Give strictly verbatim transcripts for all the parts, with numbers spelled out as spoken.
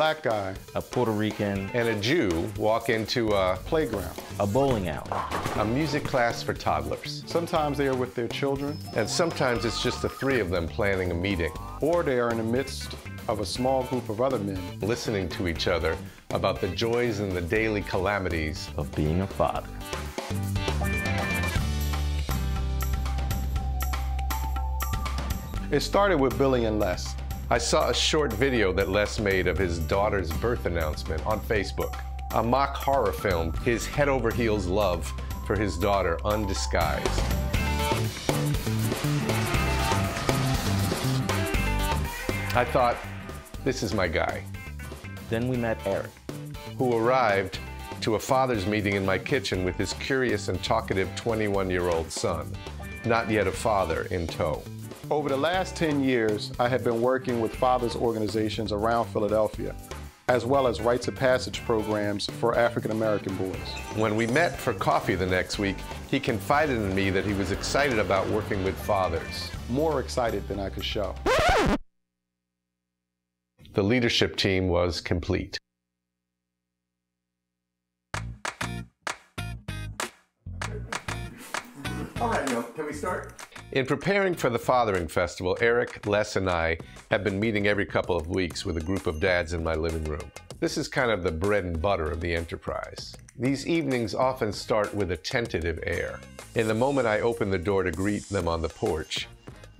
black guy, a Puerto Rican, and a Jew walk into a playground, a bowling alley, a music class for toddlers. Sometimes they are with their children, and sometimes it's just the three of them planning a meeting. Or they are in the midst of a small group of other men listening to each other about the joys and the daily calamities of being a father. It started with Billy and Les. I saw a short video that Les made of his daughter's birth announcement on Facebook. A mock horror film, his head over heels love for his daughter undisguised. I thought, this is my guy. Then we met Eric, who arrived to a father's meeting in my kitchen with his curious and talkative twenty-one-year-old son, not yet a father, in tow. Over the last ten years, I have been working with fathers' organizations around Philadelphia, as well as rites of passage programs for African American boys. When we met for coffee the next week, he confided in me that he was excited about working with fathers. More excited than I could show. The leadership team was complete. All right, Neil, can we start? In preparing for the Fathering Festival, Eric, Les, and I have been meeting every couple of weeks with a group of dads in my living room. This is kind of the bread and butter of the enterprise. These evenings often start with a tentative air. In the moment I open the door to greet them on the porch,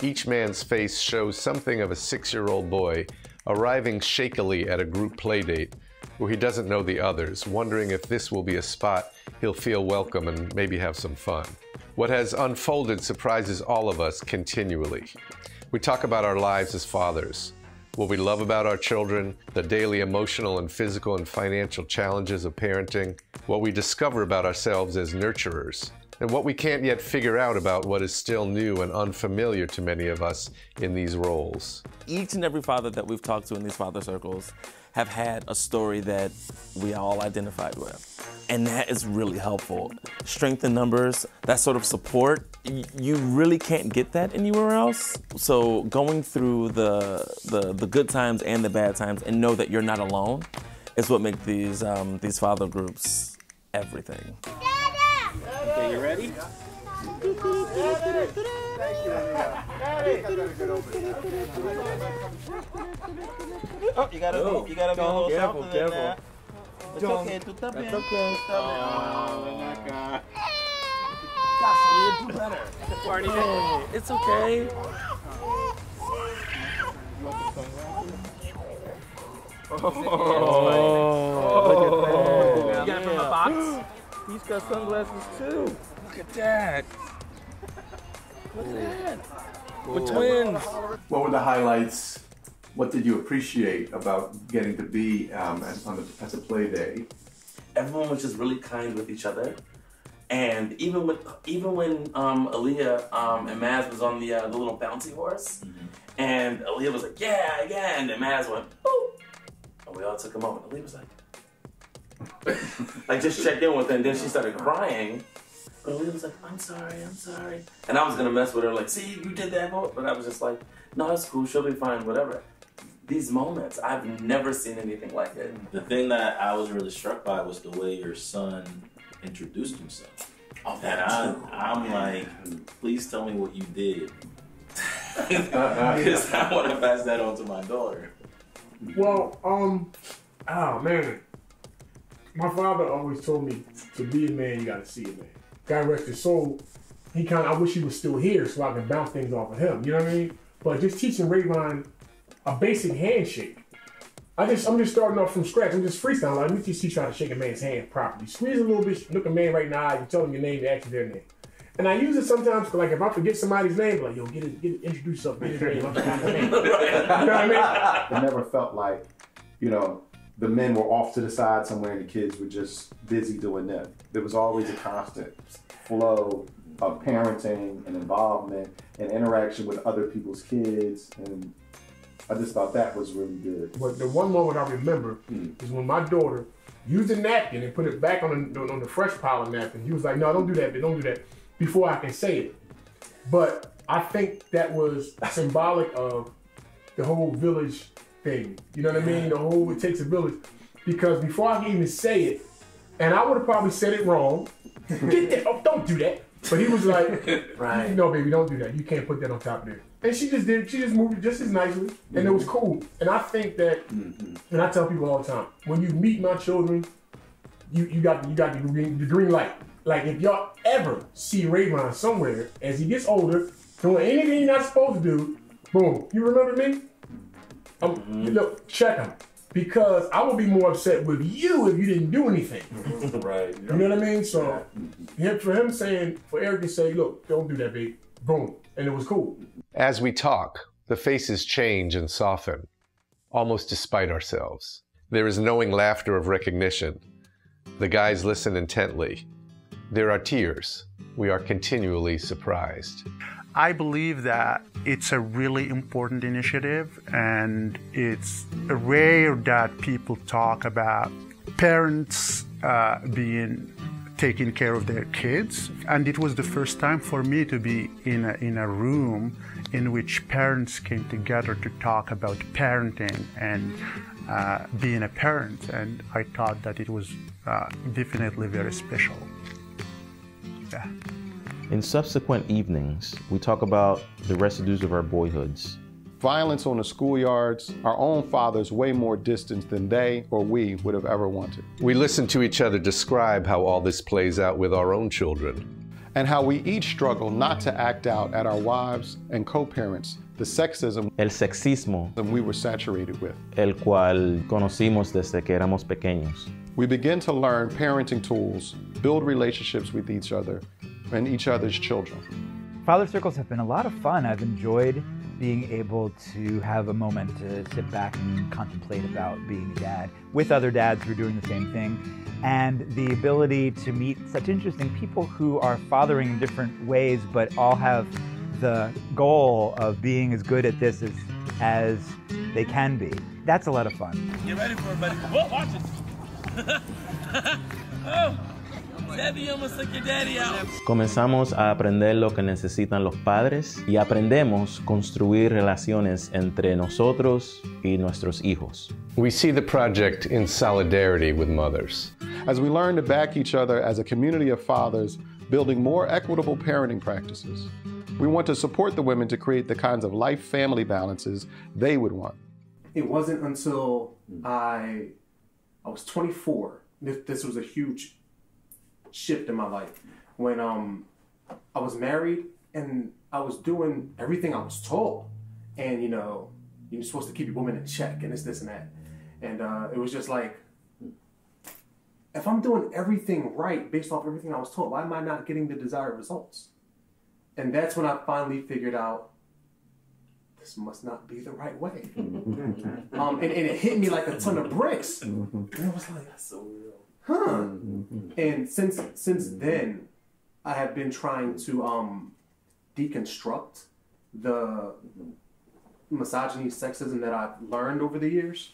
each man's face shows something of a six-year-old boy arriving shakily at a group playdate where he doesn't know the others, wondering if this will be a spot he'll feel welcome and maybe have some fun. What has unfolded surprises all of us continually. We talk about our lives as fathers, what we love about our children, the daily emotional and physical and financial challenges of parenting, what we discover about ourselves as nurturers, and what we can't yet figure out about what is still new and unfamiliar to many of us in these roles. Each and every father that we've talked to in these father circles have had a story that we all identified with. And that is really helpful. Strength in numbers, that sort of support, you really can't get that anywhere else. So going through the, the, the good times and the bad times and know that you're not alone is what makes these, um, these father groups everything. Dada! Okay, you ready? Oh, you gotta move, you gotta be a little careful, something careful. Like that. It's okay, tú estás bien. It's okay. Oh, my God. Gosh, we did do better. Party. Oh, it's okay. Oh, oh, look at that. You got it from the box? He's got sunglasses, too. Look at that. Look at that. Ooh. We're twins. What were the highlights? What did you appreciate about getting to be um, as, on the, as a play day? Everyone was just really kind with each other, and even with even when um, Aaliyah um, and Maz was on the uh, the little bouncy horse, mm-hmm. and Aaliyah was like, yeah, yeah, and then Maz went, boop, and we all took a moment. Aaliyah was like, like just checked in with her, and then she started crying. But Aaliyah was like, I'm sorry, I'm sorry, and I was gonna mess with her, like, see, you did that, but I was just like, no, it's cool, she'll be fine, whatever. These moments, I've never seen anything like it. The thing that I was really struck by was the way your son introduced himself. Oh, that I, I'm like, please tell me what you did. Because I want to pass that on to my daughter. Well, um, oh man. My father always told me, to be a man, you got to see a man. Directed, so he kind of, I wish he was still here so I could bounce things off of him, you know what I mean? But just teaching Rayvon a basic handshake. I just, I'm just starting off from scratch. I'm just freestyling. Like, let me just teach you how to shake a man's hand properly. Squeeze a little bit, look a man right in the eye, you tell them your name, you ask their name. And I use it sometimes, cause like if I forget somebody's name, like, yo, get it, get it, introduce yourself, get his name, I'm forgetting his name. You know what I mean? It never felt like, you know, the men were off to the side somewhere and the kids were just busy doing them. There was always a constant flow of parenting and involvement and interaction with other people's kids, and I just thought that was really good. But the one moment I remember mm. is when my daughter used a napkin and put it back on the, on the fresh pile of napkin. He was like, no, don't do that, don't do that, before I can say it. But I think that was symbolic of the whole village thing. You know what I mean? The whole, it takes a village. Because before I can even say it, and I would have probably said it wrong. Get that, oh, don't do that. But he was like, right. No, baby, don't do that. You can't put that on top of there. And she just did, she just moved it just as nicely, and mm-hmm. it was cool. And I think that, mm-hmm. and I tell people all the time, when you meet my children, you, you got, you got the, green, the green light. Like, if y'all ever see Rayvon somewhere, as he gets older, doing anything you're not supposed to do, boom, you remember me? I'm, mm-hmm. Look, check him. Because I would be more upset with you if you didn't do anything. Right. Yeah. You know what I mean? So yeah. for him saying, for Eric to say, look, don't do that, babe. Boom. And it was cool. As we talk, the faces change and soften, almost despite ourselves. There is knowing laughter of recognition. The guys listen intently. There are tears. We are continually surprised. I believe that it's a really important initiative, and it's rare that people talk about parents uh, being taking care of their kids. And it was the first time for me to be in a, in a room in which parents came together to talk about parenting and uh, being a parent. And I thought that it was uh, definitely very special. Yeah. In subsequent evenings, we talk about the residues of our boyhoods. Violence on the schoolyards, our own fathers way more distant than they or we would have ever wanted. We listen to each other describe how all this plays out with our own children. And how we each struggle not to act out at our wives and co-parents the sexism El sexismo that we were saturated with. El cual conocimos desde que éramos pequeños. We begin to learn parenting tools, build relationships with each other, and each other's children. Father Circles have been a lot of fun. I've enjoyed being able to have a moment to sit back and contemplate about being a dad with other dads who are doing the same thing, and the ability to meet such interesting people who are fathering in different ways, but all have the goal of being as good at this as, as they can be. That's a lot of fun. Get ready for it, buddy. Whoa, watch it. Oh. Daddy, almost took your daddy out. Comenzamos a aprender lo que necesitan los padres y aprendemos construir relaciones entre nosotros y nuestros hijos. We see the project in solidarity with mothers. As we learn to back each other as a community of fathers, building more equitable parenting practices. We want to support the women to create the kinds of life-family balances they would want. It wasn't until I, I was twenty-four, this was a huge shift in my life, when um I was married and I was doing everything I was told, and you know, you're supposed to keep your woman in check and it's this and that, and uh it was just like, if I'm doing everything right based off everything I was told, why am I not getting the desired results? And that's when I finally figured out, this must not be the right way. um and, and it hit me like a ton of bricks, and it was like, that's so real. Huh. And since since then, I have been trying to um, deconstruct the misogyny, sexism that I've learned over the years.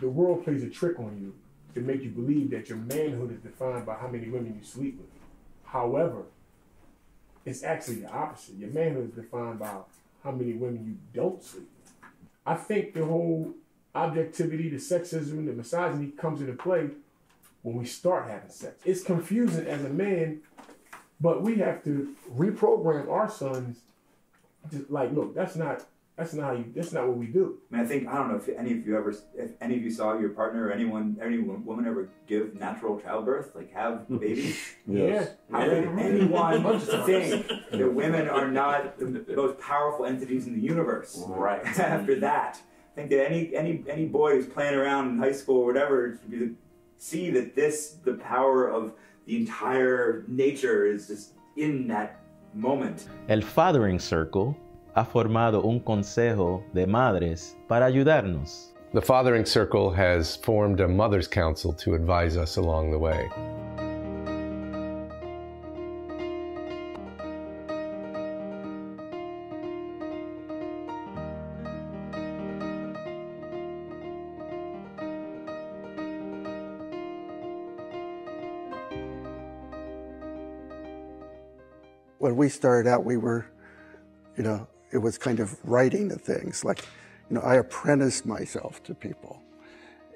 The world plays a trick on you to make you believe that your manhood is defined by how many women you sleep with. However, it's actually the opposite. Your manhood is defined by how many women you don't sleep with. I think the whole objectivity, the sexism, the misogyny comes into play when we start having sex. It's confusing as a man, but we have to reprogram our sons to, like, look, that's not that's not how you, that's not what we do. I mean, I think, I don't know if any of you ever, if any of you saw your partner or anyone, any woman ever give natural childbirth, like have babies. Yes. Yeah. How can anyone think that women are not the most powerful entities in the universe? Right. After that, I think that any any any boy who's playing around in high school or whatever should be the, see that this, the power of the entire nature is just in that moment. El Fathering Circle ha formado un consejo de madres para ayudarnos. The Fathering Circle has formed a mother's council to advise us along the way. When we started out, we were, you know, it was kind of writing the things, like, you know, I apprenticed myself to people.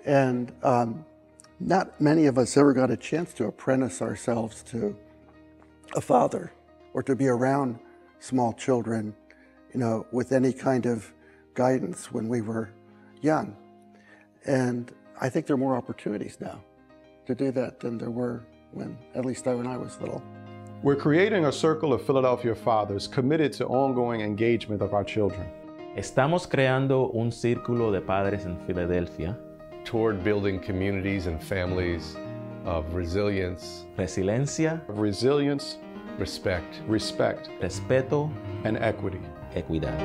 And um, not many of us ever got a chance to apprentice ourselves to a father or to be around small children, you know, with any kind of guidance when we were young. And I think there are more opportunities now to do that than there were when, at least I, when I was little. We're creating a circle of Philadelphia fathers committed to ongoing engagement of our children. Estamos creando un círculo de padres en Filadelfia toward building communities and families of resilience, resiliencia, resilience, respect, respect, respeto, and equity, equidad.